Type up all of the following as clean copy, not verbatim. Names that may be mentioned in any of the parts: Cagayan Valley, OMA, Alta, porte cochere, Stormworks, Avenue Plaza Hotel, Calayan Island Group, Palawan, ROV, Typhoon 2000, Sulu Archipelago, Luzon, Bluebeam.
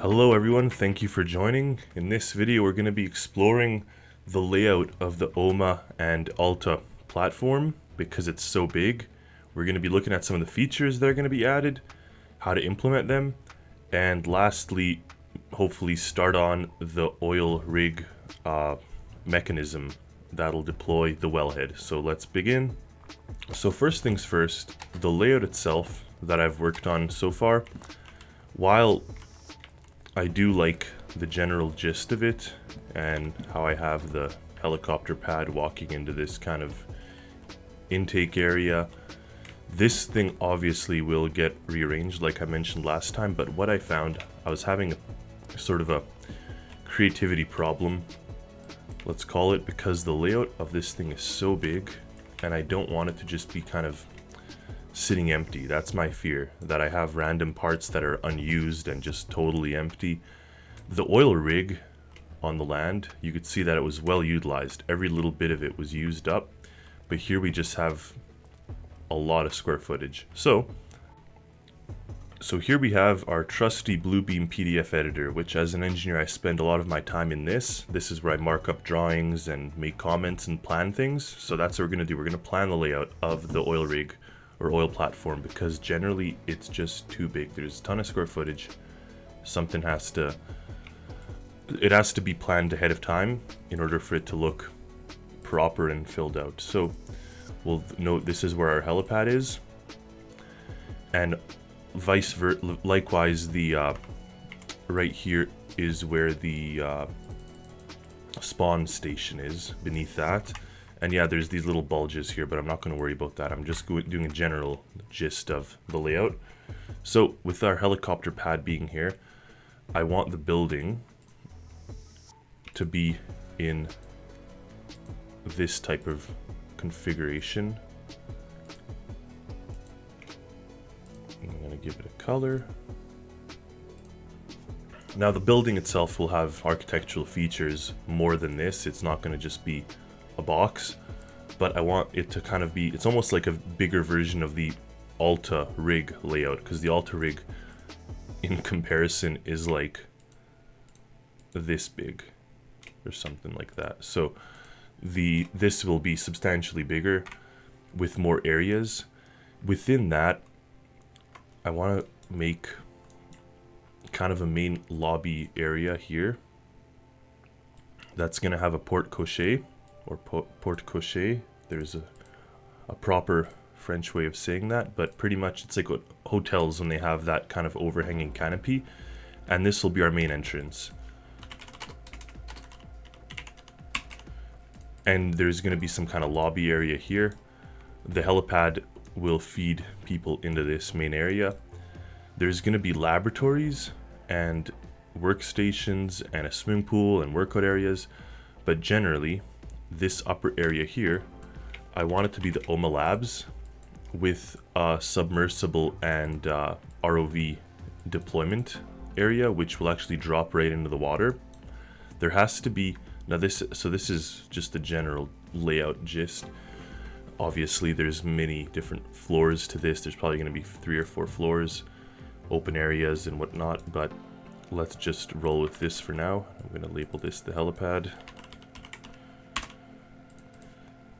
Hello everyone, thank you for joining. In this video we're going to be exploring the layout of the OMA and Alta platform because it's so big. We're going to be looking at some of the features that are going to be added, how to implement them, and lastly hopefully start on the oil rig mechanism that'll deploy the wellhead. So let's begin. So first things first, the layout itself that I've worked on so far, while I do like the general gist of it and how I have the helicopter pad walking into this kind of intake area, this thing obviously will get rearranged like I mentioned last time. But what I found, I was having a sort of a creativity problem, let's call it, because the layout of this thing is so big and I don't want it to just be kind of sitting empty. That's my fear, that I have random parts that are unused and just totally empty. The oil rig on the land, you could see that it was well utilized. Every little bit of it was used up, but here we just have a lot of square footage. So here we have our trusty Bluebeam PDF editor, which as an engineer I spend a lot of my time in. This is where I mark up drawings and make comments and plan things. So that's what we're going to do. We're going to plan the layout of the oil rig or oil platform because generally it's just too big. There's a ton of square footage. Something has to be planned ahead of time in order for it to look proper and filled out. So we'll note this is where our helipad is, and vice versa. Likewise, the right here is where the spawn station is beneath that. And yeah, there's these little bulges here, but I'm not going to worry about that. I'm just doing a general gist of the layout. So with our helicopter pad being here, I want the building to be in this type of configuration. I'm going to give it a color. Now the building itself will have architectural features more than this. It's not going to just be a box, but I want it to kind of be, it's almost like a bigger version of the Alta rig layout, because the Alta rig in comparison is like this big or something like that. So this will be substantially bigger with more areas. Within that, I want to make kind of a main lobby area here that's going to have a porte cochere or porte cochere. There's a proper French way of saying that, but pretty much it's like what hotels when they have that kind of overhanging canopy, and this will be our main entrance. And there's going to be some kind of lobby area here. The helipad will feed people into this main area. There's going to be laboratories and workstations and a swimming pool and workout areas. But generally, this upper area here, I want it to be the OMA labs with a submersible and ROV deployment area, which will actually drop right into the water. There has to be... Now this is just the general layout gist. Obviously there's many different floors to this. There's probably going to be 3 or 4 floors, open areas and whatnot, but let's just roll with this for now. I'm going to label this the helipad.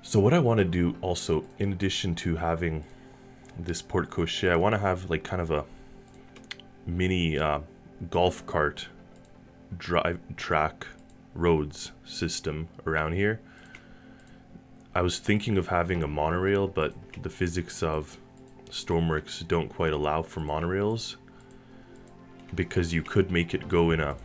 So what I want to do also, in addition to having this porte cochere, I want to have like kind of a mini golf cart drive track roads system around here. I was thinking of having a monorail, but the physics of Stormworks don't quite allow for monorails, because you could make it go in a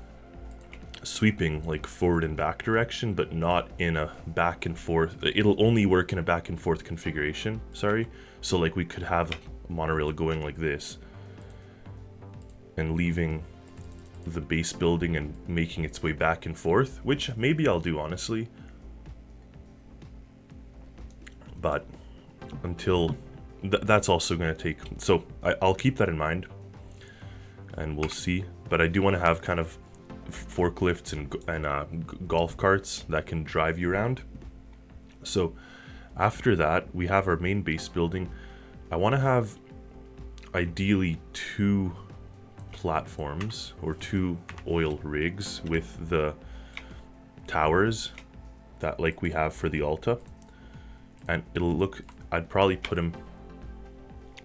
sweeping, like forward and back direction, but not in a back and forth. It'll only work in a back and forth configuration, sorry. So like we could have a monorail going like this and leaving the base building and making its way back and forth, which maybe I'll do honestly, but until that's also going to take, so I'll keep that in mind and we'll see. But I do want to have kind of forklifts and golf carts that can drive you around. So after that we have our main base building. I want to have ideally 2 platforms or two oil rigs with the towers that like we have for the Alta, and it'll look, I'd probably put them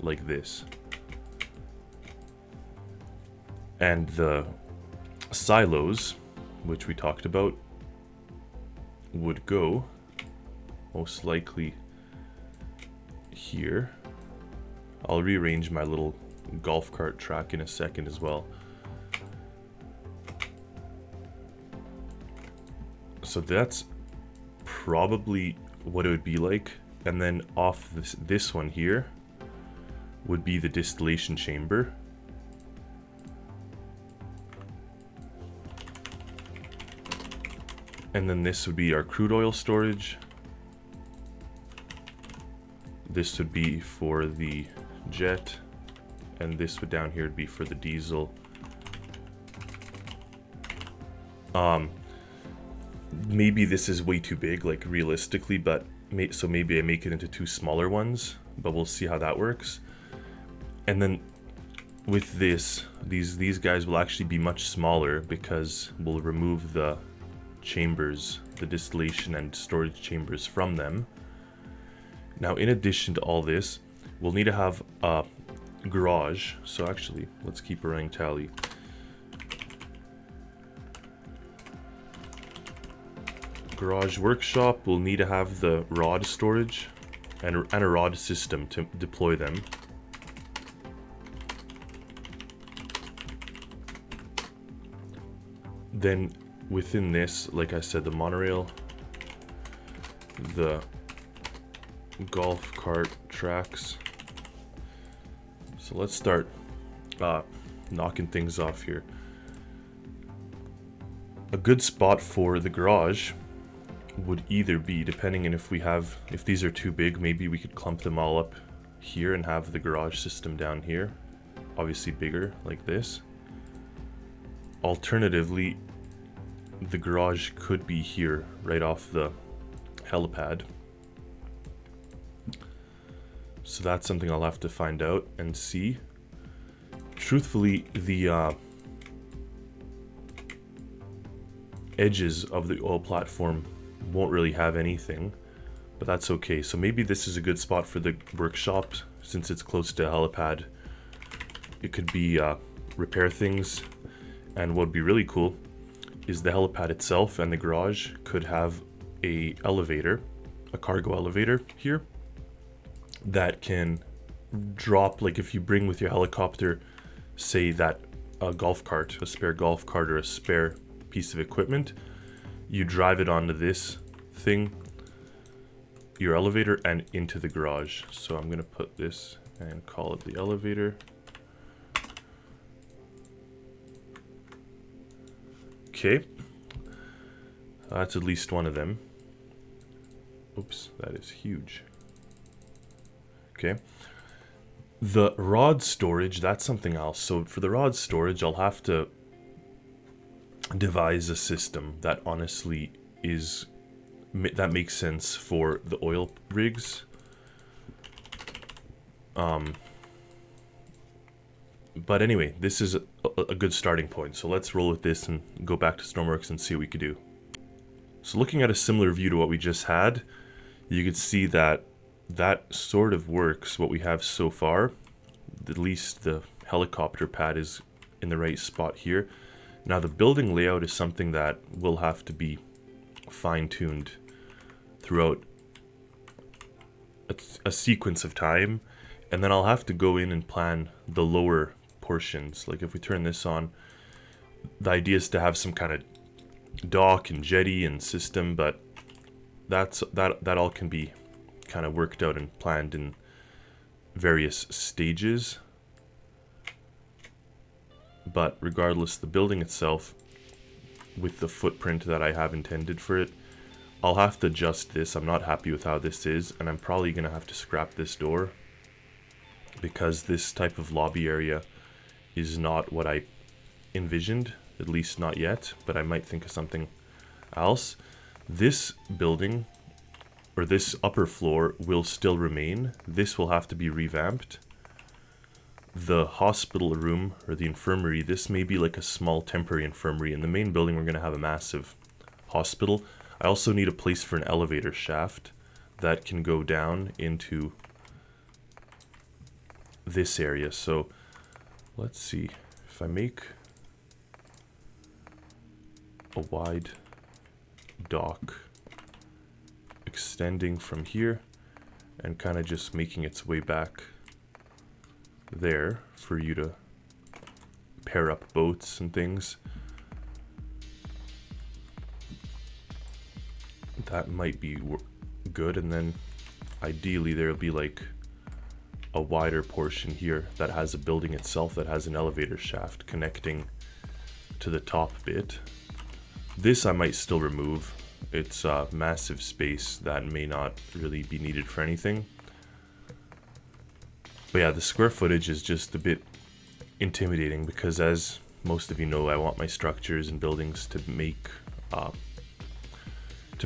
like this, and the silos which we talked about would go most likely here. I'll rearrange my little golf cart track in a second as well. So that's probably what it would be like. And then off this one here would be the distillation chamber. And then this would be our crude oil storage. This would be for the jet, and this would down here would be for the diesel. Maybe this is way too big, like realistically, but so maybe I make it into two smaller ones, but we'll see how that works. And then with this, these guys will actually be much smaller because we'll remove the chambers, the distillation and storage chambers from them. Now, in addition to all this, we'll need to have a garage. So actually, let's keep a running tally. Garage workshop, we'll need to have the rod storage and a rod system to deploy them. Then within this, like I said, the monorail, the golf cart tracks. So let's start knocking things off here. A good spot for the garage would either be, depending on if we have, if these are too big, maybe we could clump them all up here and have the garage system down here, obviously bigger like this. Alternatively, the garage could be here right off the helipad. So that's something I'll have to find out and see. Truthfully, the edges of the oil platform won't really have anything, but that's okay. So maybe this is a good spot for the workshop since it's close to a helipad. It could be repair things, and what would be really cool is the helipad itself and the garage could have a elevator, a cargo elevator here, that can drop, like if you bring with your helicopter, say that a golf cart, a spare golf cart or a spare piece of equipment, you drive it onto this thing, your elevator, and into the garage. So I'm gonna put this and call it the elevator. Okay, that's at least one of them. Oops, that is huge. Okay, the rod storage, that's something else. So for the rod storage, I'll have to devise a system that honestly is, that makes sense for the oil rigs. But anyway, this is a good starting point. So let's roll with this and go back to Stormworks and see what we could do. So looking at a similar view to what we just had, you could see that that sort of works, what we have so far. At least the helicopter pad is in the right spot here. Now the building layout is something that will have to be fine-tuned throughout a sequence of time, and then I'll have to go in and plan the lower portions. Like if we turn this on, the idea is to have some kind of dock and jetty and system, but that all can be kind of worked out and planned in various stages. But regardless, the building itself, with the footprint that I have intended for it, I'll have to adjust this. I'm not happy with how this is, and I'm probably gonna have to scrap this door because this type of lobby area is not what I envisioned, at least not yet, but I might think of something else. This building, or this upper floor, will still remain. This will have to be revamped. the hospital room or the infirmary, this may be like a small temporary infirmary. In the main building, we're going to have a massive hospital. I also need a place for an elevator shaft that can go down into this area. So let's see if I make a wide dock extending from here and kind of just making its way back there for you to pair up boats and things. That might be good, and then ideally there'll be like a wider portion here that has a building itself that has an elevator shaft connecting to the top bit. This I might still remove. It's a massive space that may not really be needed for anything. But yeah, the square footage is just a bit intimidating because, as most of you know, I want my structures and buildings to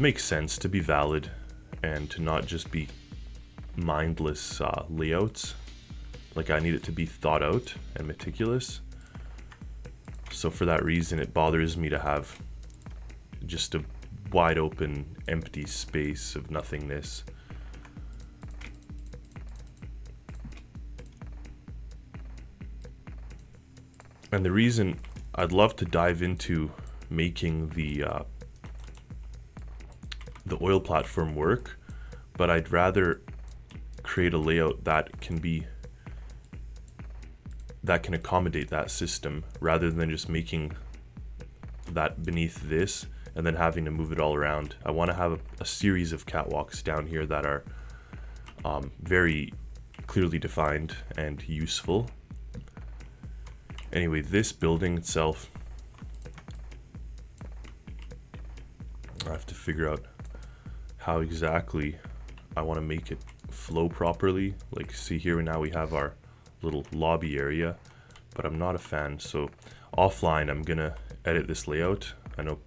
make sense, to be valid, and to not just be mindless layouts. Like, I need it to be thought out and meticulous. So for that reason, it bothers me to have just a wide open, empty space of nothingness. And the reason I'd love to dive into making the oil platform work, but I'd rather create a layout that can accommodate that system, rather than just making that beneath this and then having to move it all around. I want to have a series of catwalks down here that are very clearly defined and useful. Anyway, this building itself, I have to figure out how exactly I want to make it flow properly. Like, see here, now we have our little lobby area, but I'm not a fan. So offline, I'm going to edit this layout. I know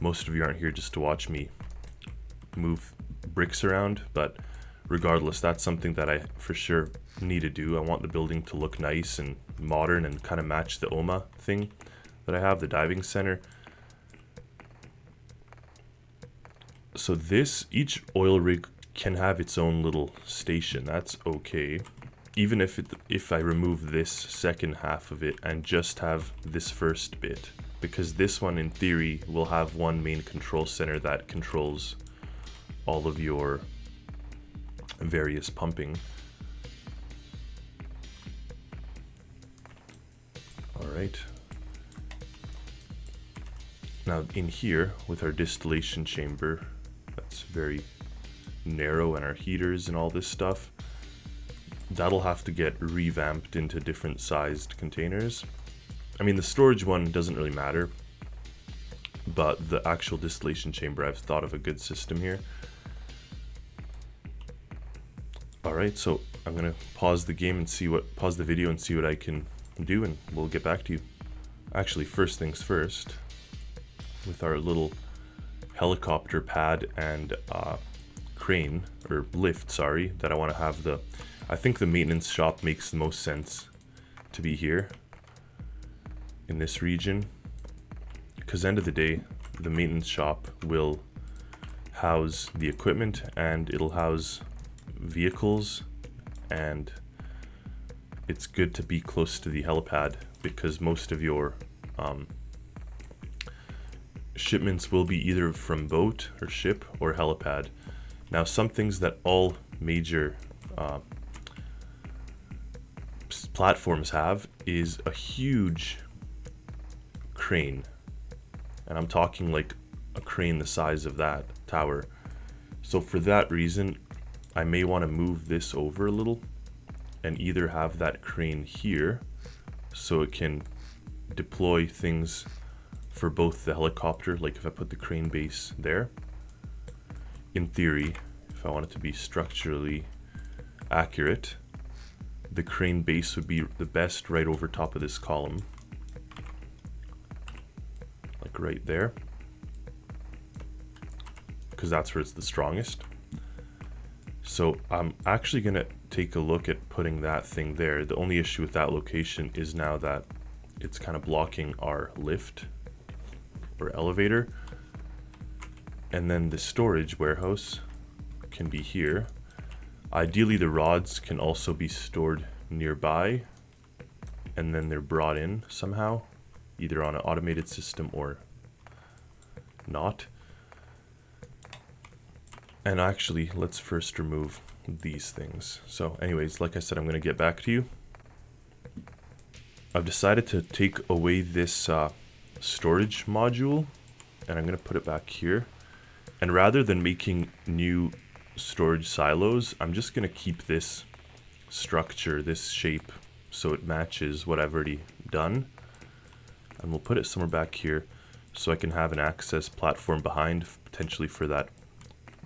most of you aren't here just to watch me move bricks around, but regardless, that's something that I for sure need to do. I want the building to look nice and modern and kind of match the OMA thing that I have, the diving center. So this, each oil rig can have its own little station. That's okay. Even if I remove this second half of it and just have this first bit, because this one in theory will have one main control center that controls all of your various pumping. All right. Now in here with our distillation chamber, that's very narrow, and our heaters and all this stuff, that'll have to get revamped into different sized containers. I mean, the storage one doesn't really matter, but the actual distillation chamber, I've thought of a good system here. All right, so I'm gonna pause the video and see what I can do, and we'll get back to you. Actually, first things first, with our little helicopter pad and crane, or lift, sorry, that I want to have I think the maintenance shop makes the most sense to be here in this region, because end of the day, the maintenance shop will house the equipment, and it'll house vehicles, and it's good to be close to the helipad because most of your shipments will be either from boat or ship or helipad. Now, some things that all major platforms have is a huge crane, and I'm talking like a crane the size of that tower. So for that reason, I may want to move this over a little and either have that crane here so it can deploy things for both the helicopter, like if I put the crane base there, in theory, if I want it to be structurally accurate, the crane base would be the best right over top of this column, like right there, because that's where it's the strongest. So I'm actually gonna take a look at putting that thing there. The only issue with that location is now that it's kind of blocking our lift or elevator. And then the storage warehouse can be here. Ideally, the rods can also be stored nearby, and then they're brought in somehow, either on an automated system or not. And actually, let's first remove these things. So anyways, like I said, I'm going to get back to you. I've decided to take away this storage module, and I'm going to put it back here. And rather than making new storage silos, I'm just going to keep this structure, this shape, so it matches what I've already done. And we'll put it somewhere back here so I can have an access platform behind, potentially for that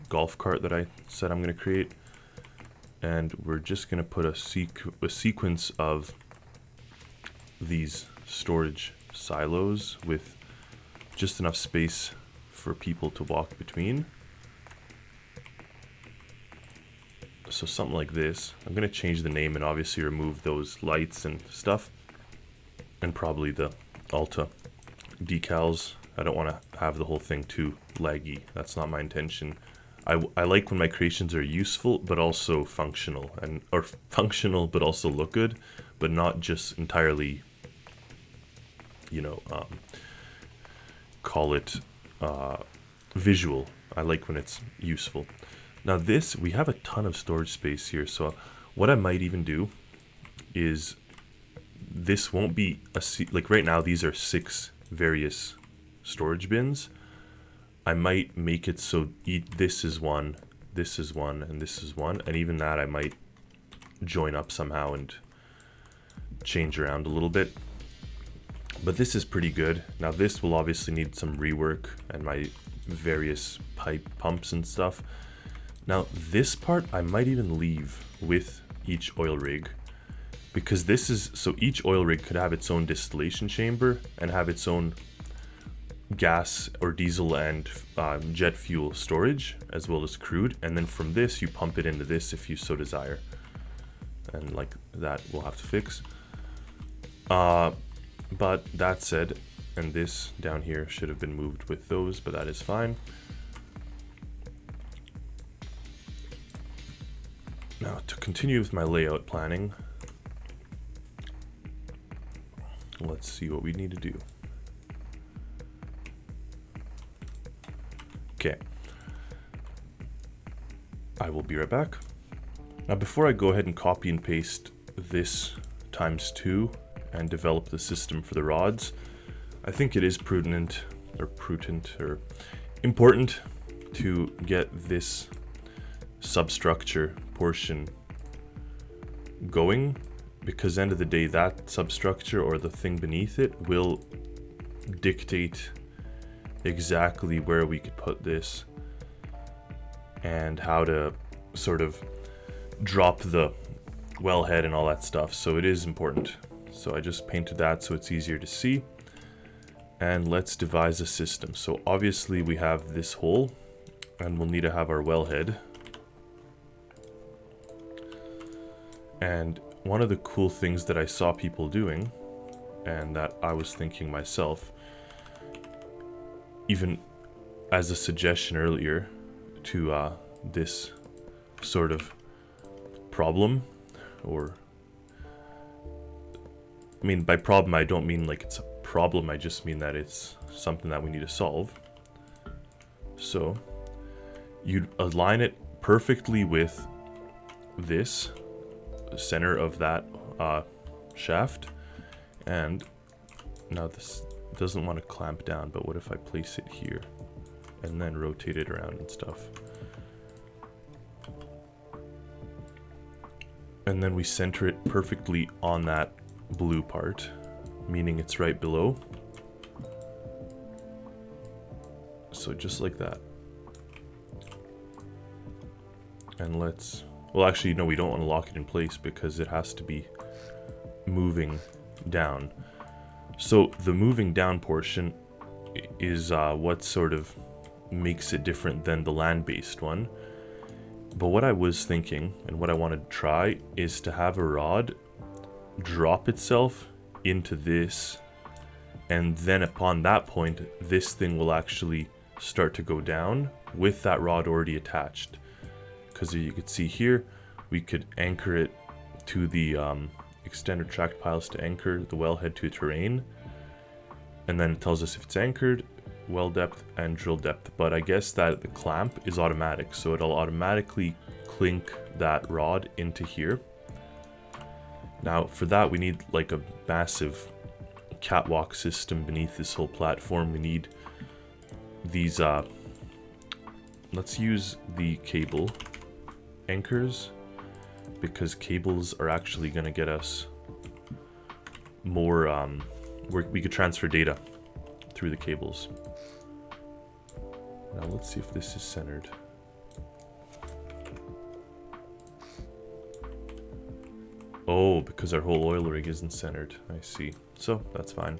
golf cart that I said I'm going to create. And we're just going to put a sequence of these storage silos with just enough space for people to walk between. So something like this. I'm going to change the name and obviously remove those lights and stuff, and probably the Alta decals. I don't want to have the whole thing too laggy. That's not my intention. I like when my creations are useful but also functional, and or functional but also look good, but not just entirely, you know, call it visual. I like when it's useful. Now this, we have a ton of storage space here, so what I might even do is this won't be a, like right now these are 6 various storage bins. I might make it so this is one, this is one, and this is one, and even that I might join up somehow and change around a little bit. But this is pretty good. Now this will obviously need some rework and my various pipe pumps and stuff. Now this part I might even leave with each oil rig, because this is, so each oil rig could have its own distillation chamber and have its own gas or diesel and jet fuel storage, as well as crude. And then from this, you pump it into this if you so desire. And like that, we'll have to fix. But that said, and this down here should have been moved with those, but that is fine. Now to continue with my layout planning, let's see what we need to do. Okay, I will be right back. Now before I go ahead and copy and paste this ×2 and develop the system for the rods, I think it is important to get this substructure portion going, because end of the day, that substructure or the thing beneath it will dictate exactly where we could put this and how to sort of drop the wellhead and all that stuff. So it is important. So I just painted that so it's easier to see. And let's devise a system. So obviously we have this hole, and we'll need to have our wellhead. And one of the cool things that I saw people doing, and that I was thinking myself, even as a suggestion earlier to this sort of problem, or I mean, by problem, I don't mean like it's a problem. I just mean that it's something that we need to solve. So you'd align it perfectly with this center of that shaft. And now this doesn't want to clamp down, but what if I place it here and then rotate it around and stuff? And then we center it perfectly on that blue part, meaning it's right below. So just like that. And let's, well, actually, no, we don't want to lock it in place because it has to be moving down. So the moving down portion is what sort of makes it different than the land-based one. But what I was thinking and what I want to try is to have a rod drop itself into this, and then upon that point this thing will actually start to go down with that rod already attached. Because you could see here, we could anchor it to the extender tract piles to anchor the wellhead to terrain, and then it tells us if it's anchored, well depth and drill depth. But I guess that the clamp is automatic, so it'll automatically clink that rod into here. Now for that we need like a massive catwalk system beneath this whole platform. We need these let's use the cable anchors, because cables are actually going to get us more we could transfer data through the cables. Now let's see if this is centered. Oh, because our whole oil rig isn't centered. I see. So that's fine.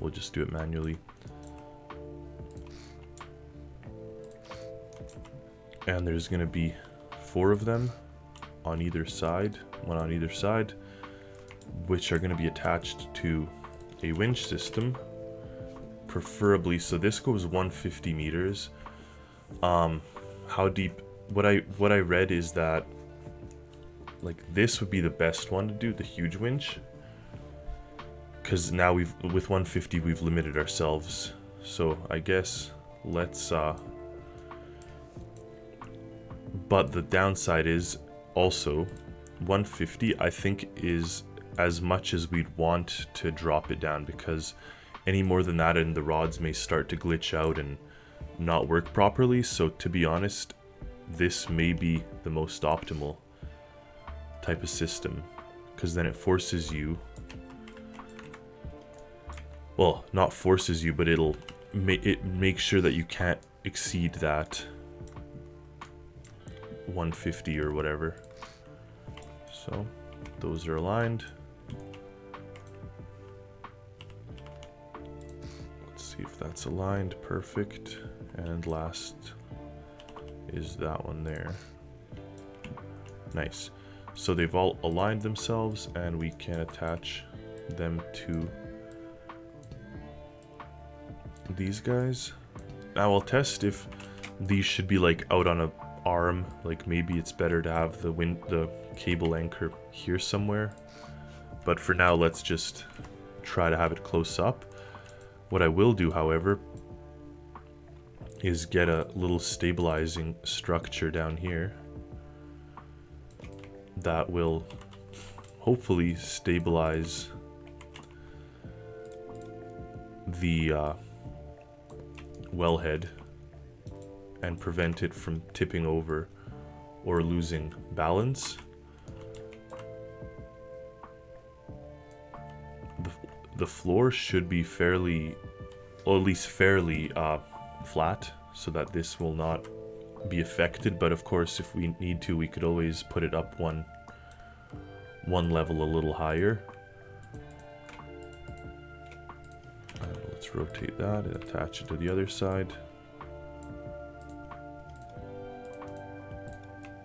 We'll just do it manually. And there's going to be 4 of them on either side, 1 on either side, which are going to be attached to a winch system, preferably. So this goes 150 meters. How deep? What I read is that like this would be the best one to do the huge winch, because now we've, with 150 we've limited ourselves. So I guess let's but the downside is also 150 I think is as much as we'd want to drop it down, because any more than that and the rods may start to glitch out and not work properly. So to be honest, this may be the most optimal type of system, because then it forces you, well, not forces you, but it makes sure that you can't exceed that 150 or whatever. So those are aligned. Let's see if that's aligned. Perfect. And last is that one there. Nice. So they've all aligned themselves, and we can attach them to these guys. Now I'll test if these should be like out on a arm, like maybe it's better to have the cable anchor here somewhere, but for now let's just try to have it close up. What I will do, however, is get a little stabilizing structure down here that will hopefully stabilize the wellhead and prevent it from tipping over or losing balance. The floor should be fairly, or at least fairly flat, so that this will not be affected. But of course, if we need to, we could always put it up one level a little higher. Let's rotate that and attach it to the other side,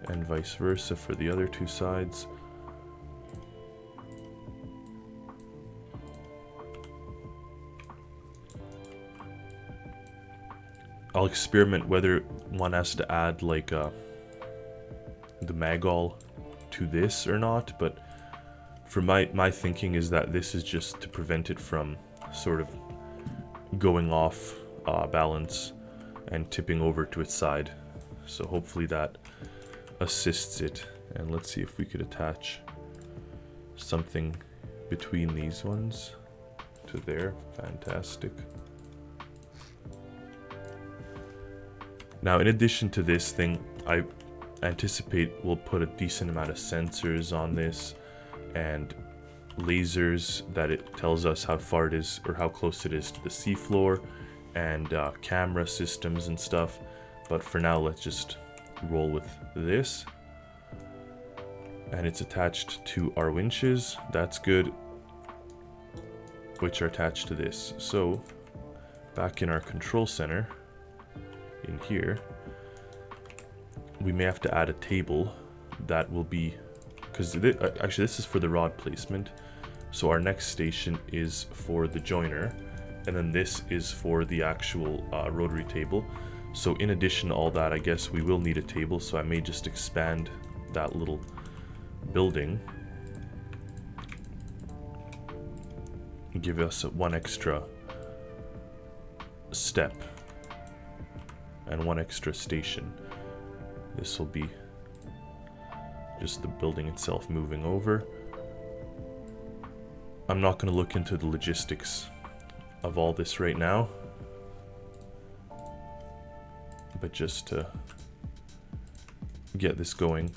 and vice versa for the other 2 sides. I'll experiment whether one has to add like the magall to this or not, but for my thinking is that this is just to prevent it from sort of going off balance and tipping over to its side. So hopefully that assists it. And let's see if we could attach something between these ones to there. Fantastic. Now in addition to this thing, I anticipate we'll put a decent amount of sensors on this and lasers that it tells us how far it is or how close it is to the seafloor, and camera systems and stuff. But for now let's just roll with this, and it's attached to our winches. That's good, which are attached to this. So back in our control center in here, we may have to add a table that will be, because actually this is for the rod placement. So our next station is for the joiner, and then this is for the actual rotary table. So in addition to all that, I guess we will need a table, so I may just expand that little building. Give us one extra step and one extra station. This will be just the building itself moving over. I'm not going to look into the logistics of all this right now, but just to get this going.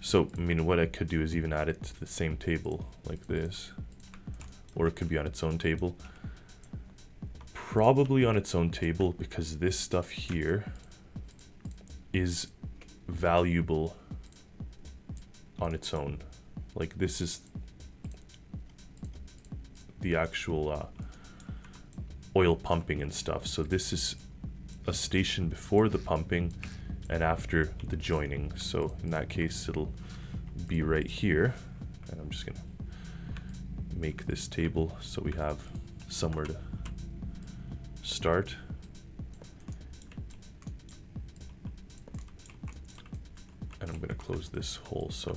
So, I mean, what I could do is even add it to the same table like this, or it could be on its own table. Probably on its own table, because this stuff here is valuable on its own. Like, this is the actual oil pumping and stuff. So this is a station before the pumping and after the joining. So in that case, it'll be right here. And I'm just gonna make this table so we have somewhere to start. And I'm gonna close this hole so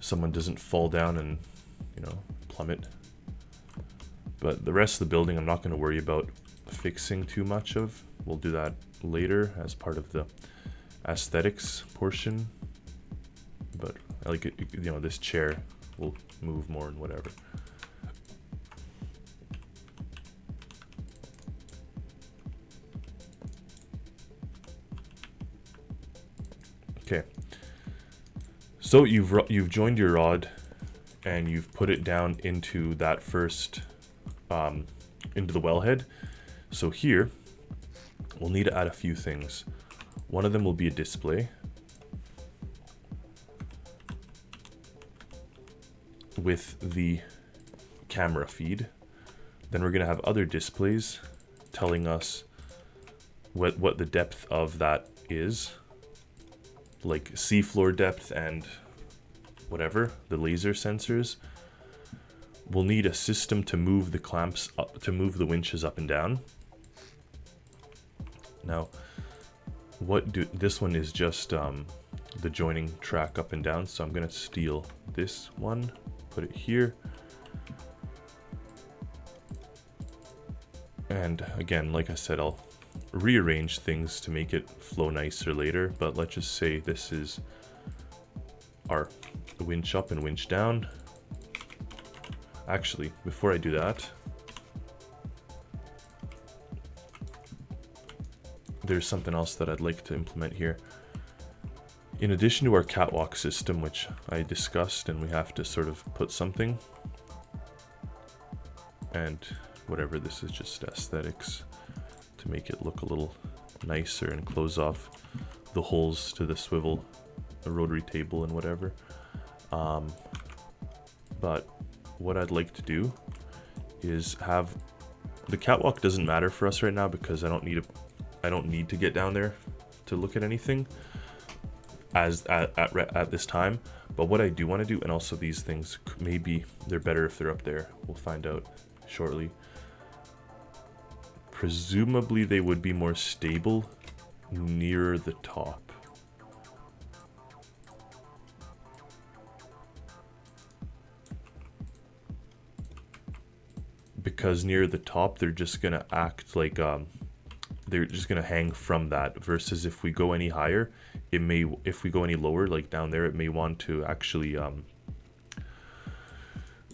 someone doesn't fall down and, you know, plummet. But the rest of the building, I'm not going to worry about fixing too much of. We'll do that later as part of the aesthetics portion. But I like it, you know, this chair will move more and whatever. Okay. So you've joined your rod and you've put it down into that first. Into the wellhead. So here we'll need to add a few things. One of them will be a display, with the camera feed. Then we're going to have other displays telling us what the depth of that is, like seafloor depth and whatever, the laser sensors. We'll need a system to move the clamps up, to move the winches up and down. Now, this one is just the joining track up and down. So I'm going to steal this one, put it here. And again, like I said, I'll rearrange things to make it flow nicer later, but let's just say this is our winch up and winch down. Actually, before I do that, there's something else that I'd like to implement here. In addition to our catwalk system, which I discussed, and we have to sort of put something, and whatever, this is just aesthetics to make it look a little nicer and close off the holes to the swivel, the rotary table and whatever. But what I'd like to do is have the catwalk doesn't matter for us right now, because I don't need to get down there to look at anything at this time. But what I do want to do, and also these things, maybe they're better if they're up there. We'll find out shortly. Presumably they would be more stable nearer the top. Because near the top, they're just going to act like they're just going to hang from that, versus if we go any higher, it may, if we go any lower, like down there, it may want to actually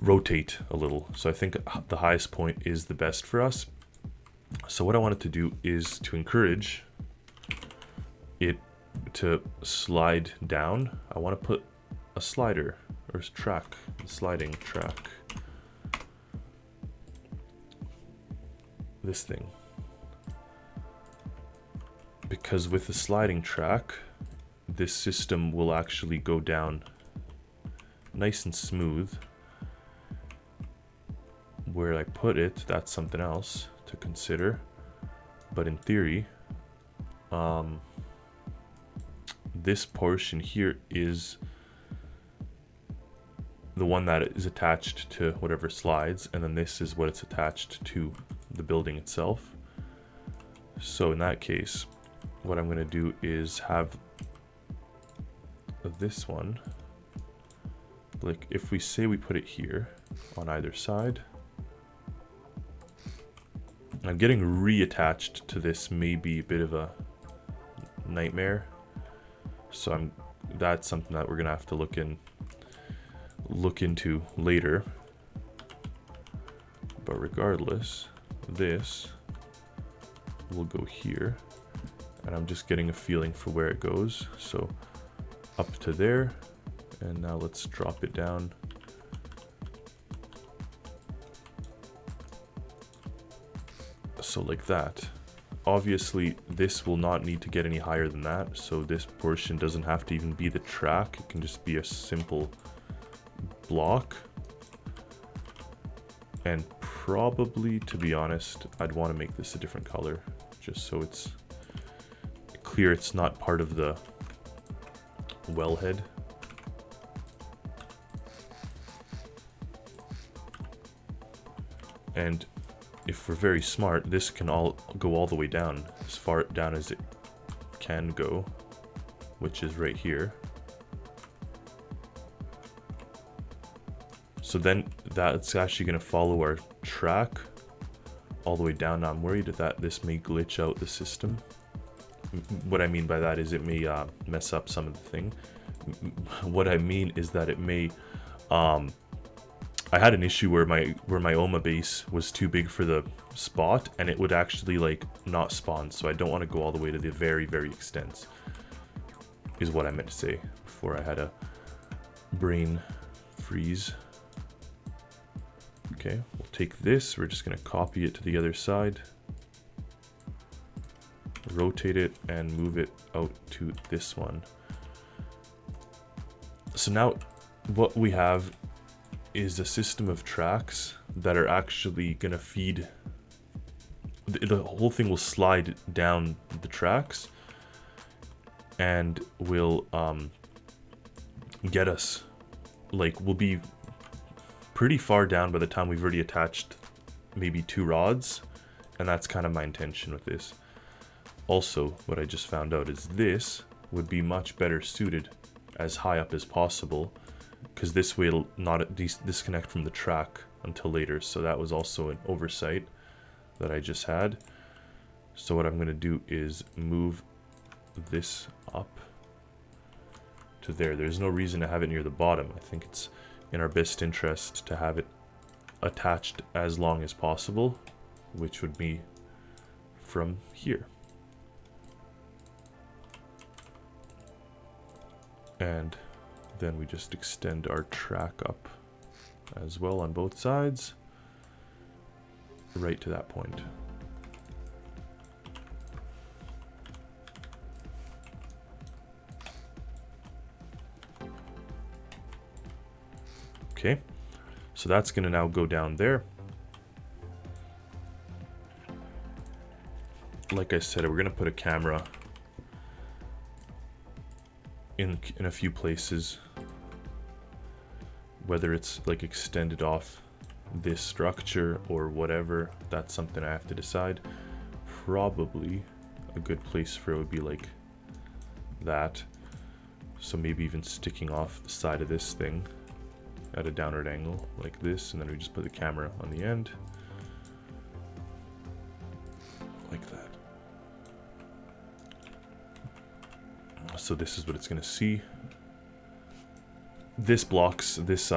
rotate a little. So I think the highest point is the best for us. So what I wanted to do is to encourage it to slide down. I want to put a slider or track, a sliding track. This thing, because with the sliding track, this system will actually go down nice and smooth. Where I put it, that's something else to consider, but in theory, this portion here is the one that is attached to whatever slides, and then this is what it's attached to the building itself. So in that case, what I'm going to do is have this one, like if we say we put it here on either side, I'm getting reattached to this may be a bit of a nightmare. So that's something that we're gonna have to look into later. But regardless, this will go here, and I'm just getting a feeling for where it goes. So up to there, and now let's drop it down. So like that. Obviously this will not need to get any higher than that, so this portion doesn't have to even be the track, it can just be a simple block. And probably, to be honest, I'd want to make this a different color just so it's clear it's not part of the wellhead. And if we're very smart, this can all go all the way down, as far down as it can go, which is right here. So then that's actually going to follow our track all the way down. Now I'm worried that this may glitch out the system. What I mean by that is it may mess up some of the thing. What I mean is that it may... I had an issue where my OMA base was too big for the spot, and it would actually like not spawn. So I don't want to go all the way to the very, very extents is what I meant to say before I had a brain freeze. Okay, we'll take this. We're just going to copy it to the other side, rotate it, and move it out to this one. So now what we have is a system of tracks that are actually going to feed, the whole thing will slide down the tracks and will get us, like we'll be pretty far down by the time we've already attached maybe 2 rods, and that's kind of my intention with this. Also, what I just found out is this would be much better suited as high up as possible, because this way it'll not disconnect from the track until later. So that was also an oversight that I just had. So what I'm going to do is move this up to there. There's no reason to have it near the bottom. I think it's in our best interest to have it attached as long as possible, which would be from here. And then we just extend our track up as well on both sides, right to that point. Okay, so that's going to now go down there. Like I said, we're going to put a camera in a few places, whether it's like extended off this structure or whatever. That's something I have to decide. Probably a good place for it would be like that, so maybe even sticking off the side of this thing at a downward angle like this, and then we just put the camera on the end like that. So this is what it's going to see. This blocks, this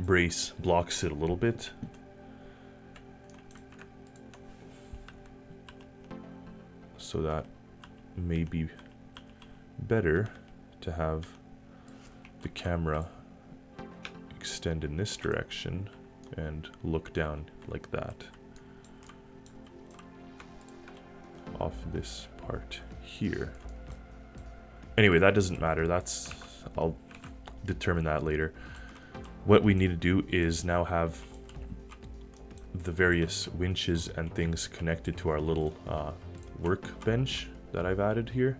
brace blocks it a little bit. So that may be better to have the camera extend in this direction and look down like that off this part here. Anyway, that doesn't matter. That's, I'll determine that later. What we need to do is now have the various winches and things connected to our little workbench that I've added here.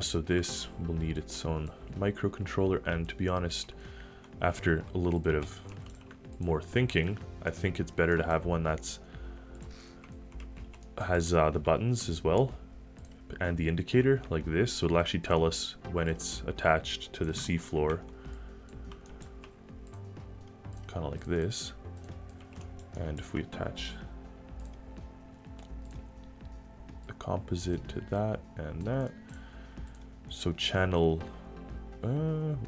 So this will need its own microcontroller, and to be honest, after a little bit of more thinking, I think it's better to have one that has the buttons as well and the indicator like this, so it'll actually tell us when it's attached to the seafloor, kind of like this. And if we attach the composite to that and that, so channel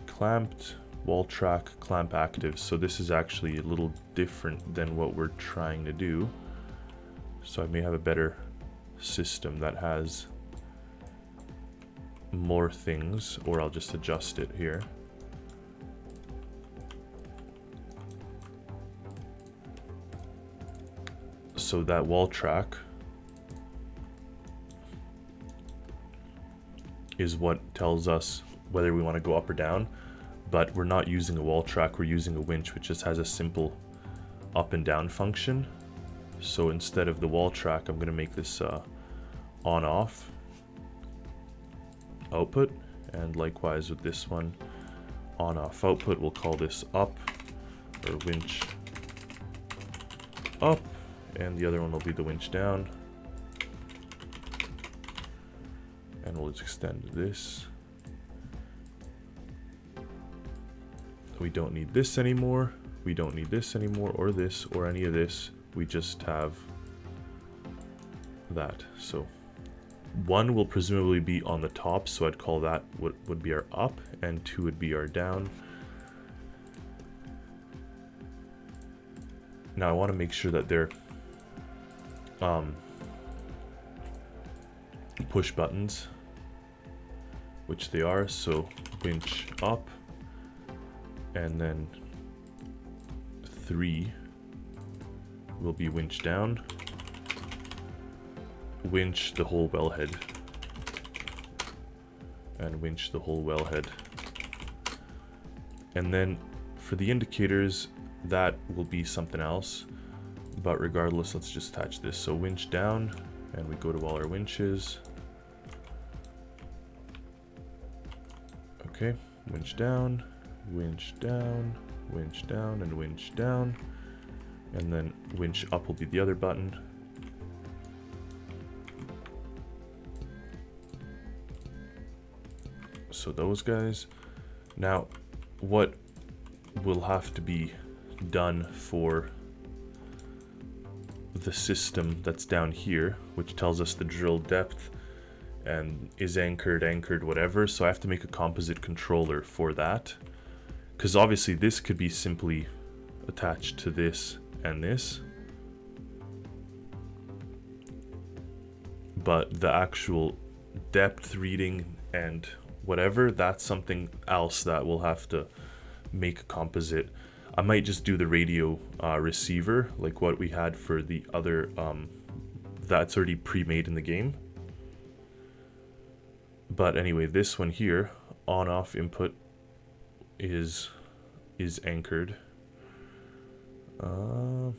clamped, wall track, clamp active. So this is actually a little different than what we're trying to do. So I may have a better system that has more things, or I'll just adjust it here. So that wall track is what tells us whether we want to go up or down, but we're not using a wall track, we're using a winch, which just has a simple up and down function. So instead of the wall track, I'm going to make this on off output, and likewise with this one, on off output. We'll call this up, or winch up, and the other one will be the winch down. And we'll just extend this. We don't need this anymore, we don't need this anymore, or this, or any of this. We just have that. So one will presumably be on the top, so I'd call that what would be our up, and two would be our down. Now I want to make sure that they're push buttons, which they are. So winch up, and then 3 will be winch down. Winch the whole wellhead, and winch the whole wellhead. And then for the indicators, that will be something else, but regardless, let's just attach this. So winch down, and we go to all our winches. Okay, winch down, winch down, winch down, and winch down. And then winch up will be the other button. So those guys. Now what will have to be done for the system that's down here, which tells us the drill depth and is anchored, whatever. So I have to make a composite controller for that, because obviously this could be simply attached to this and this, but the actual depth reading and whatever, that's something else that we'll have to make a composite. I might just do the radio receiver like what we had for the other, that's already pre-made in the game. But anyway, this one here, on off input, is anchored. No,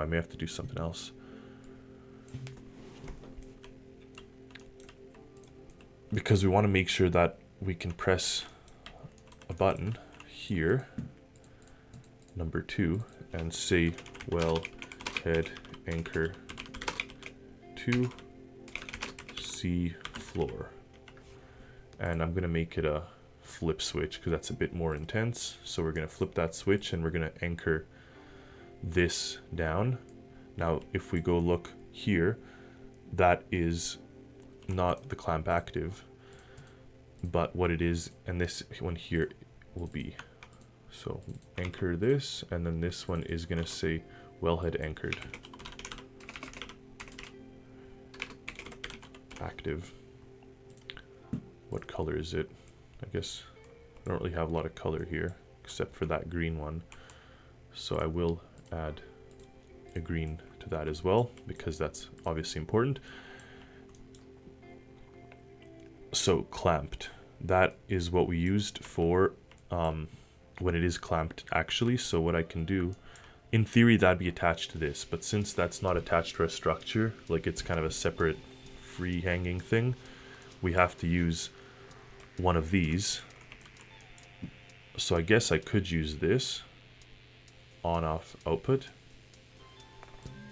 I may have to do something else. Because we want to make sure that we can press a button here, number 2, and say wellhead anchor to sea floor. And I'm going to make it a flip switch because that's a bit more intense. So we're going to flip that switch, and we're going to anchor this down. Now if we go look here, that is not the clamp active, but what it is, and this one here will be. So anchor this, and then this one is going to say wellhead anchored active. What color is it? I guess I don't really have a lot of color here except for that green one, so I will add a green to that as well, because that's obviously important. So clamped, that is what we used for when it is clamped actually. So what I can do, in theory, that'd be attached to this, but since that's not attached to a structure, like it's kind of a separate free hanging thing, we have to use one of these. So I guess I could use this on-off output.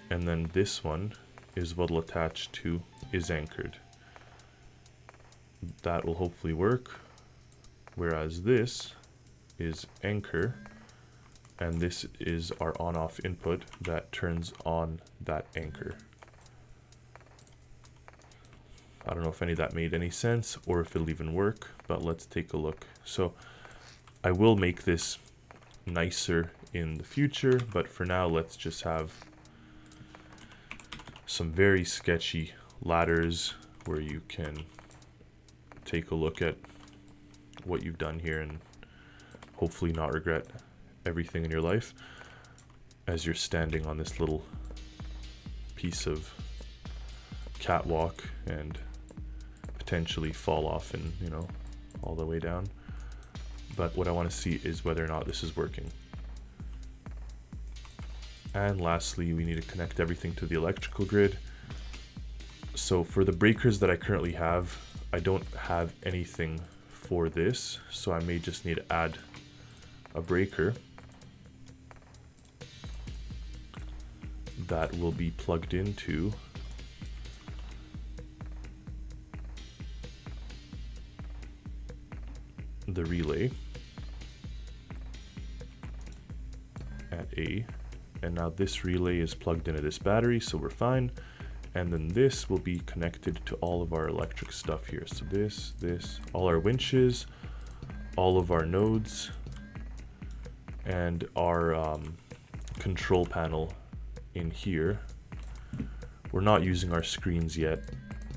And then this one is what'll attach to is anchored. That will hopefully work. Whereas this is anchor, and this is our on-off input that turns on that anchor. I don't know if any of that made any sense or if it'll even work, but let's take a look. So I will make this nicer in the future, but for now let's just have some very sketchy ladders where you can take a look at what you've done here and hopefully not regret everything in your life as you're standing on this little piece of catwalk and potentially fall off and, you know, all the way down. But what I want to see is whether or not this is working. And lastly, we need to connect everything to the electrical grid. So for the breakers that I currently have, I don't have anything for this, so I may just need to add a breaker that will be plugged into the relay at A, and now this relay is plugged into this battery, so we're fine. And then this will be connected to all of our electric stuff here. So this, all our winches, all of our nodes, and our control panel in here. We're not using our screens yet,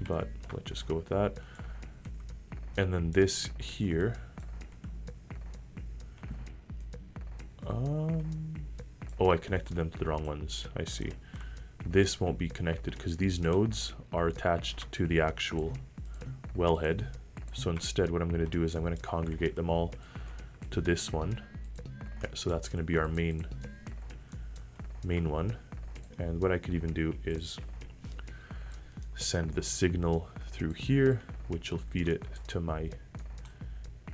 but let's just go with that. And then this here. Oh, I connected them to the wrong ones, I see. This won't be connected because these nodes are attached to the actual wellhead. So instead what I'm going to do is I'm going to congregate them all to this one. So that's going to be our main one. And what I could even do is send the signal through here, which will feed it to my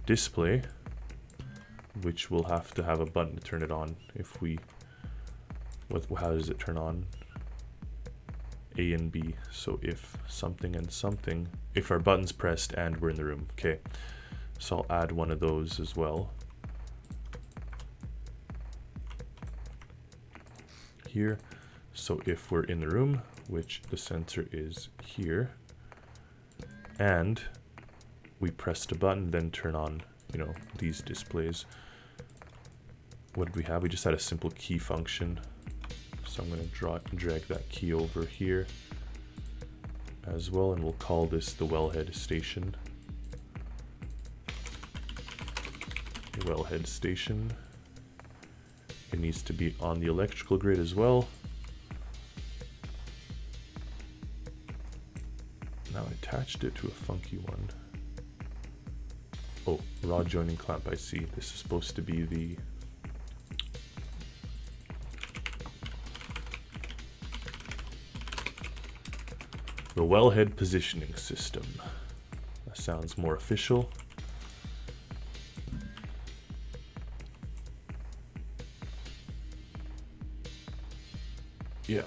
display, which will have to have a button to turn it on. How does it turn on? A and B, so if something and something, if our button's pressed and we're in the room. Okay, so I'll add one of those as well here. So if we're in the room, which the sensor is here, and we press the button, then turn on, you know, these displays. What did we have? We just had a simple key function. So I'm going to drag that key over here as well, and we'll call this the wellhead station. Wellhead station. It needs to be on the electrical grid as well. Now I attached it to a funky one. Oh, rod joining clamp, I see. This is supposed to be the wellhead positioning system. That sounds more official. Yeah.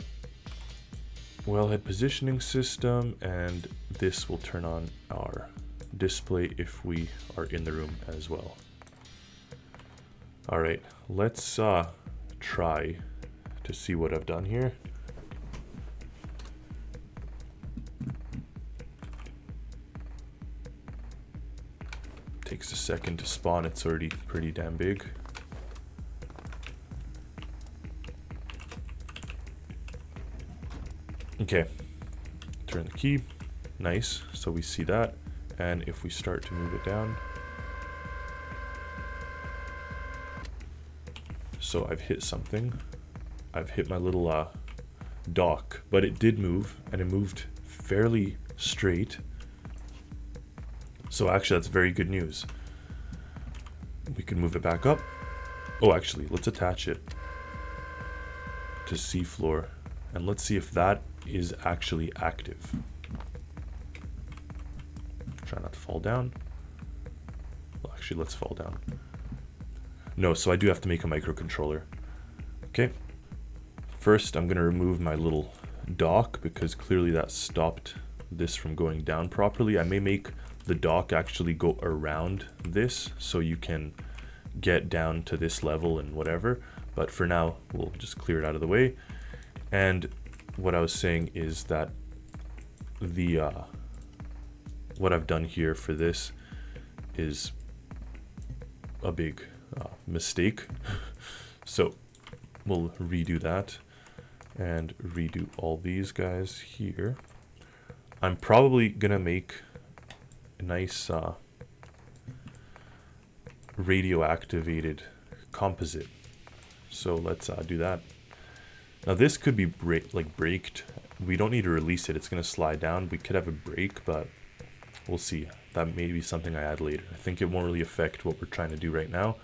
Wellhead positioning system, and this will turn on our display if we are in the room as well. All right, let's try to see what I've done here. Takes a second to spawn, it's already pretty damn big. Okay, turn the key, nice, so we see that, and if we start to move it down, so I've hit something, I've hit my little dock, but it did move, and it moved fairly straight. So actually, that's very good news. We can move it back up. Oh, actually, let's attach it to seafloor, and let's see if that is actually active. Try not to fall down. Actually, let's fall down. No, so I do have to make a microcontroller. Okay. First, I'm going to remove my little dock because clearly that stopped this from going down properly. I may make the dock actually go around this so you can get down to this level and whatever. But for now, we'll just clear it out of the way. And what I was saying is that the what I've done here for this is a big mistake. So we'll redo that and redo all these guys here. I'm probably gonna make a nice radioactivated composite. So let's do that. Now this could be braked. We don't need to release it. It's gonna slide down. We could have a brake, but we'll see. That may be something I add later. I think it won't really affect what we're trying to do right now.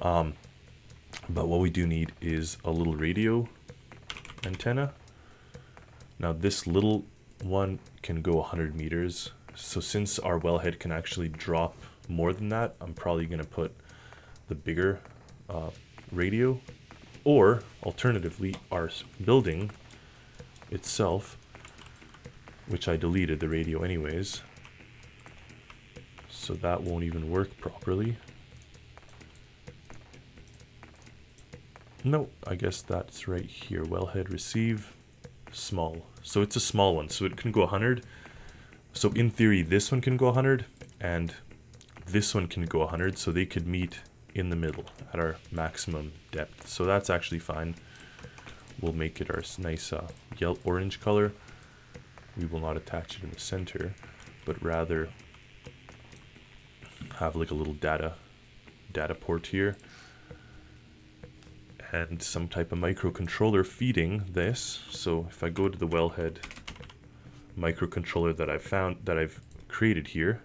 But what we do need is a little radio antenna. Now this little one can go 100 meters. So since our wellhead can actually drop more than that, I'm probably gonna put the bigger radio, or alternatively our building itself, which I deleted the radio anyways, so that won't even work properly. No, I guess that's right here. Wellhead receive small. So it's a small one, so it can go 100. So in theory, this one can go 100 and this one can go 100, so they could meet in the middle at our maximum depth. So that's actually fine. We'll make it our nice yellow orange color. We will not attach it in the center, but rather have like a little data port here and some type of microcontroller feeding this. So if I go to the wellhead microcontroller that I found, that I've created here,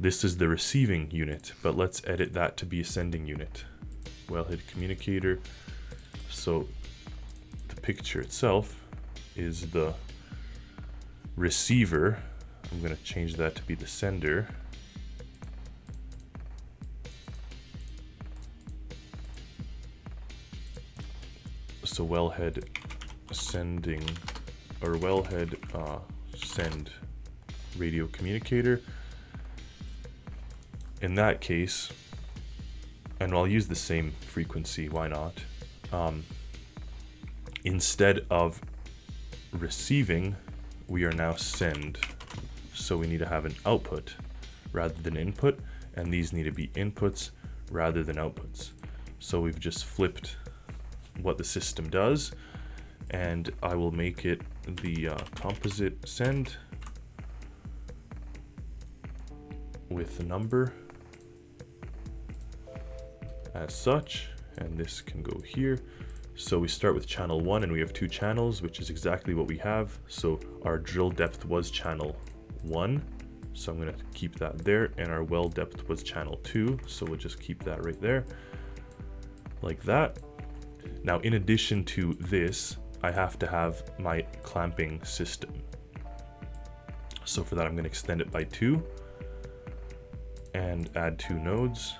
this is the receiving unit, but let's edit that to be a sending unit. Wellhead communicator. So the picture itself is the receiver. I'm going to change that to be the sender. So wellhead sending, or wellhead send radio communicator. In that case, and I'll use the same frequency, why not? Instead of receiving, we are now send. So we need to have an output rather than input, and these need to be inputs rather than outputs. So we've just flipped what the system does, and I will make it the composite send with a number as such, and this can go here. So we start with channel 1 and we have 2 channels, which is exactly what we have. So our drill depth was channel 1, so I'm going to keep that there, and our well depth was channel 2, so we'll just keep that right there like that. Now in addition to this, I have to have my clamping system. So for that, I'm going to extend it by 2 and add 2 nodes.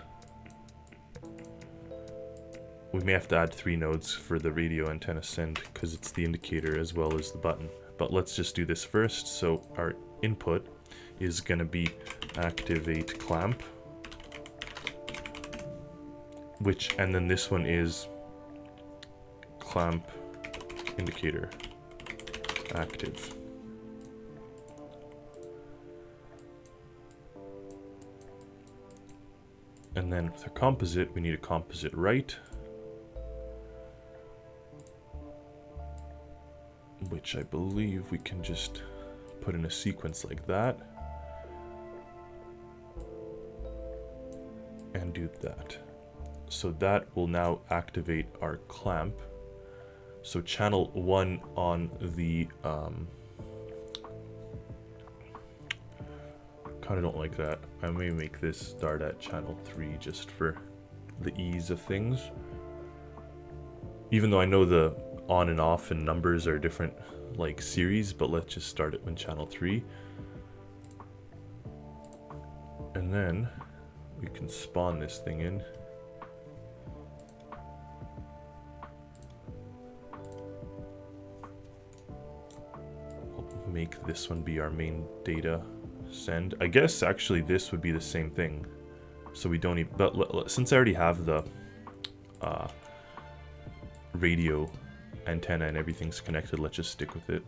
We may have to add 3 nodes for the radio antenna send because it's the indicator as well as the button. But let's just do this first. So our input is going to be activate clamp, which, and then this one is clamp indicator active. And then with the composite, we need a composite right, which I believe we can just put in a sequence like that and do that. So that will now activate our clamp. So channel 1 on the, kind of don't like that. I may make this start at channel 3 just for the ease of things. Even though I know the on and off and numbers are different like series, but let's just start it when channel 3. And then we can spawn this thing in. I'll make this one be our main data send. I guess actually this would be the same thing. So we don't even, but since I already have the radio antenna and everything's connected, let's just stick with it.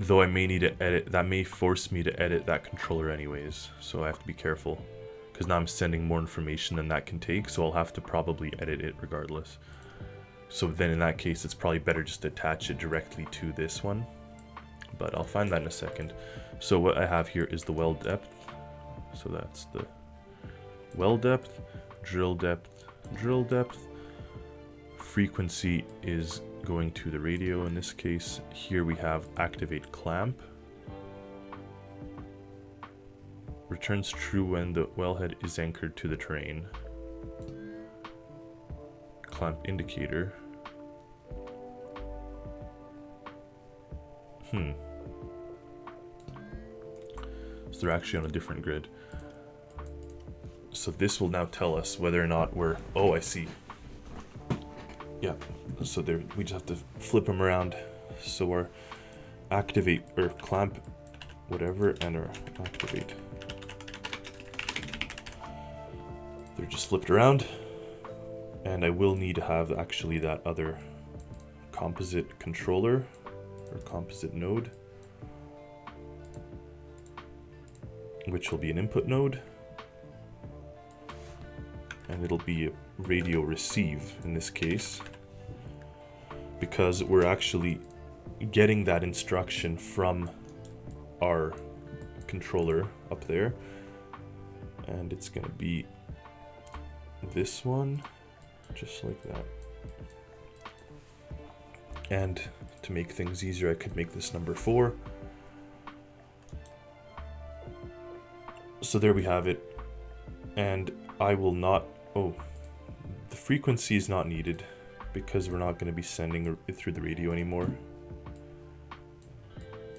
Though I may need to edit, that may force me to edit that controller anyways, so I have to be careful. Because now I'm sending more information than that can take, so I'll have to probably edit it regardless. So then in that case, it's probably better just to attach it directly to this one. But I'll find that in a second. So what I have here is the well depth. So that's the well depth, drill depth, drill depth. Frequency is going to the radio in this case. Here we have activate clamp. Returns true when the wellhead is anchored to the terrain. Clamp indicator. So they're actually on a different grid. So this will now tell us whether or not we're, oh, I see. Yeah, so there we just have to flip them around. So our activate or clamp, whatever, and our activate. They're just flipped around. And I will need to have actually that other composite controller or composite node, which will be an input node. And it'll be a radio receive in this case, because we're actually getting that instruction from our controller up there, and it's going to be this one just like that. And to make things easier, I could make this number 4. So there we have it. And I will not, oh, the frequency is not needed because we're not going to be sending it through the radio anymore.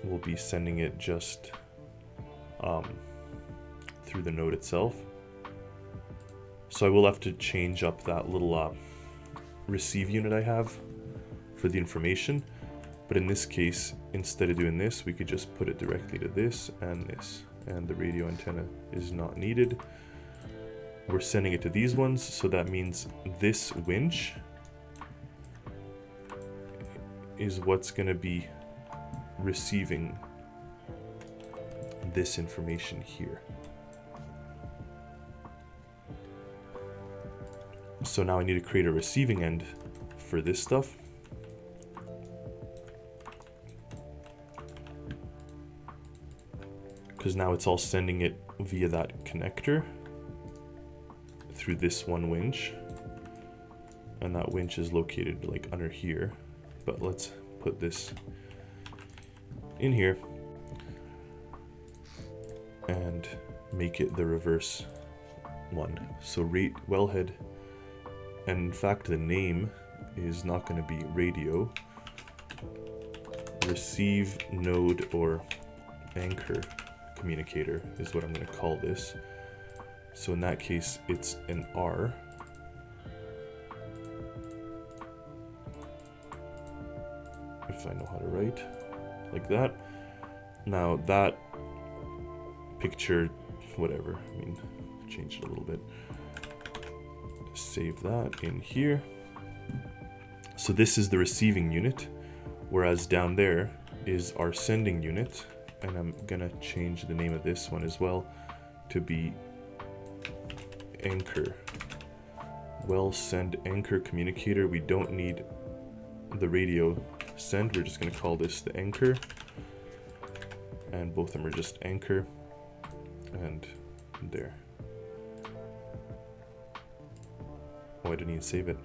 We'll be sending it just through the node itself. So I will have to change up that little receive unit I have for the information. But in this case, instead of doing this, we could just put it directly to this. And the radio antenna is not needed. We're sending it to these ones, so that means this winch is what's going to be receiving this information here. So now I need to create a receiving end for this stuff. Because now it's all sending it via that connector through this one winch, and that winch is located like under here, but let's put this in here and make it the reverse one. So rate wellhead, and in fact the name is not going to be radio receive node or anchor communicator is what I'm going to call this. So in that case, it's an R. If I know how to write, like that. Now that picture, whatever, I mean, change it a little bit. Save that in here. So this is the receiving unit, whereas down there is our sending unit. And I'm gonna change the name of this one as well to be anchor. Well send anchor communicator. We don't need the radio send. We're just going to call this the anchor, and both of them are just anchor. And there. Oh, I didn't even save it.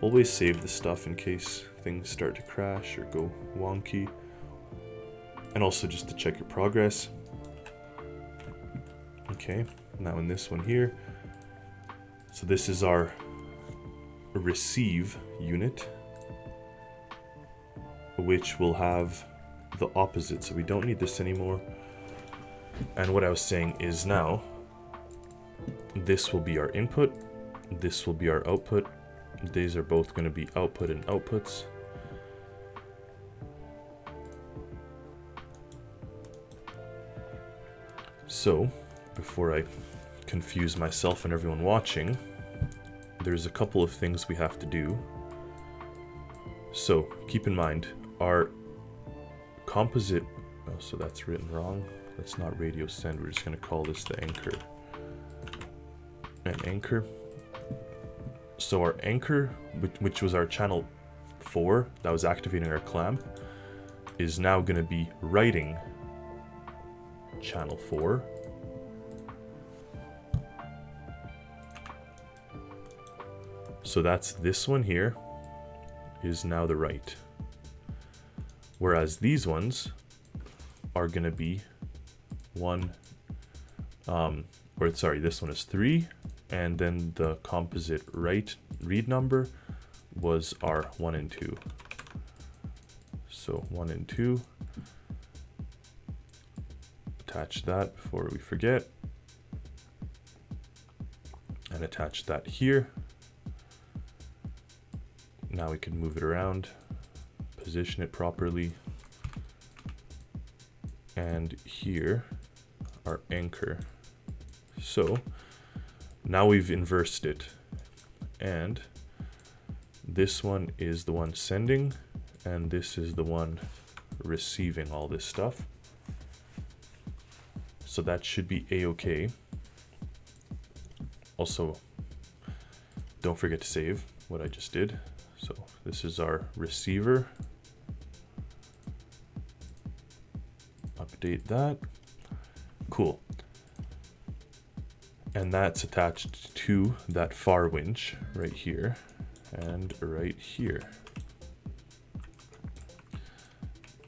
Always save the stuff in case things start to crash or go wonky. And also just to check your progress. Okay. Now in this one here, so this is our receive unit, which will have the opposite, so we don't need this anymore. And what I was saying is now this will be our input, this will be our output. These are both going to be output and outputs. So before I confuse myself and everyone watching, there's a couple of things we have to do. So keep in mind our composite, oh, so that's written wrong. That's not radio send. We're just going to call this the anchor. And anchor. So our anchor, which was our channel 4 that was activating our clamp, is now going to be writing channel 4. So that's this one here is now the right. Whereas these ones are going to be this one is 3. And then the composite read number was our 1 and 2. So 1 and 2. Attach that before we forget. And attach that here. Now we can move it around, position it properly. And here, our anchor. So now we've inversed it, and this one is the one sending and this is the one receiving all this stuff. So that should be a-okay. Also, don't forget to save what I just did. So this is our receiver. Update that. Cool. And that's attached to that far winch right here and right here.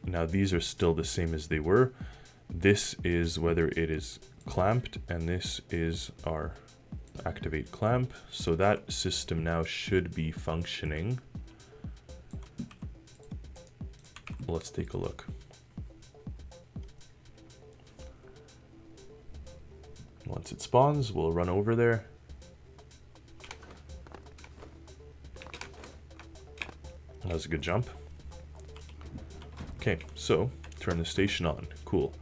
Now these are still the same as they were. This is whether it is clamped, and this is our activate clamp. So that system now should be functioning. Let's take a look. Once it spawns, we'll run over there. That was a good jump. Okay, so turn the station on. Cool.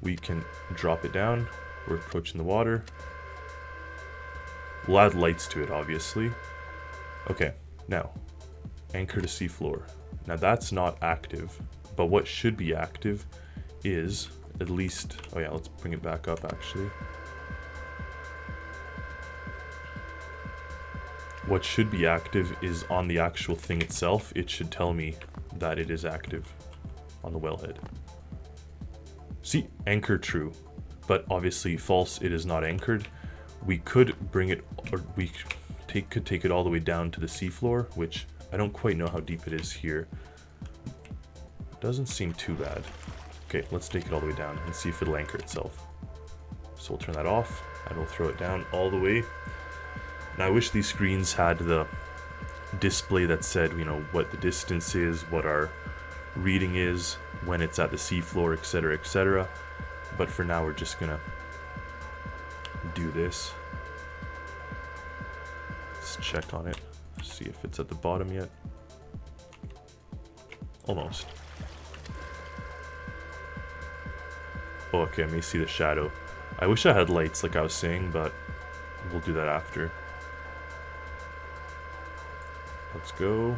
We can drop it down. We're approaching the water. We'll add lights to it, obviously. Okay, now anchor to seafloor. Now that's not active, but what should be active is at least, oh yeah, let's bring it back up actually. What should be active is on the actual thing itself. It should tell me that it is active on the wellhead. See, anchor true, but obviously false, it is not anchored. We could bring it, or we could take it all the way down to the seafloor, which I don't quite know how deep it is here. Doesn't seem too bad. Okay, let's take it all the way down and see if it'll anchor itself. So we'll turn that off and we'll throw it down all the way. Now, I wish these screens had the display that said, you know, what the distance is, what our reading is, when it's at the seafloor, etc., etc. But for now, we're just gonna do this. Let's check on it, see if it's at the bottom yet. Almost. Oh, okay, I may see the shadow. I wish I had lights, like I was saying, but we'll do that after. Let's go.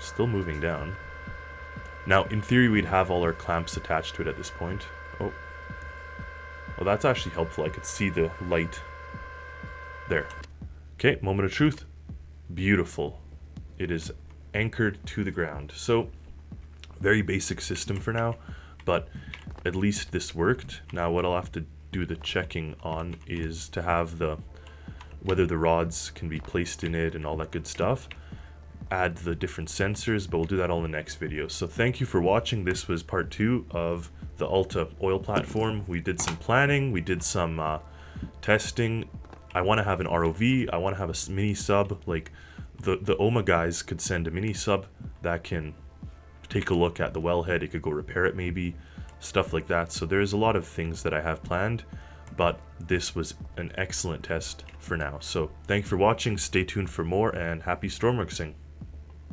Still moving down. Now, in theory, we'd have all our clamps attached to it at this point. Oh. Well, that's actually helpful. I could see the light there. Okay, moment of truth. Beautiful. It is anchored to the ground. So, very basic system for now, but at least this worked. Now, what I'll have to do the checking on is to have the whether the rods can be placed in it and all that good stuff, add the different sensors, but we'll do that all in the next video. So thank you for watching. This was part 2 of the Alta oil platform. We did some planning, we did some testing. I want to have an ROV, I want to have a mini sub, like the OMA guys could send a mini sub that can take a look at the wellhead. It could go repair it maybe, stuff like that. So there's a lot of things that I have planned, but this was an excellent test for now. So thank you for watching, stay tuned for more, and happy Stormworksing.